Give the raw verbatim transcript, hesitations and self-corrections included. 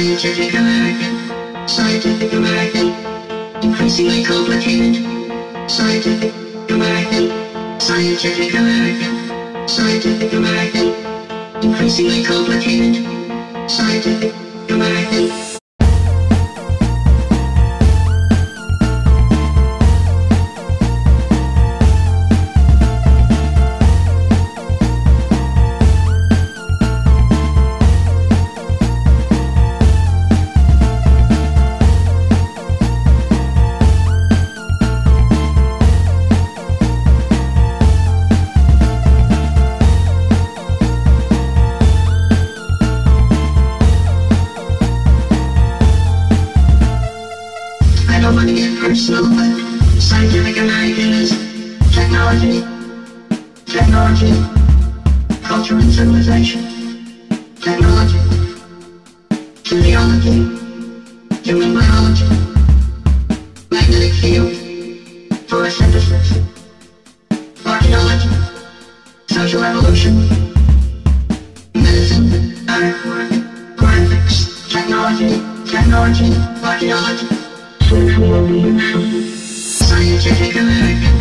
Scientific American, Scientific American, increasingly complicated. Scientific American, Scientific American, Scientific American, increasingly complicated. Scientific American. I don't want to get personal, but scientific American is technology, technology, culture and civilization, technology, physiology, human biology, magnetic field, photosynthesis, archaeology, social evolution, medicine, earth work, forensics, technology, technology, archaeology. Scientific American.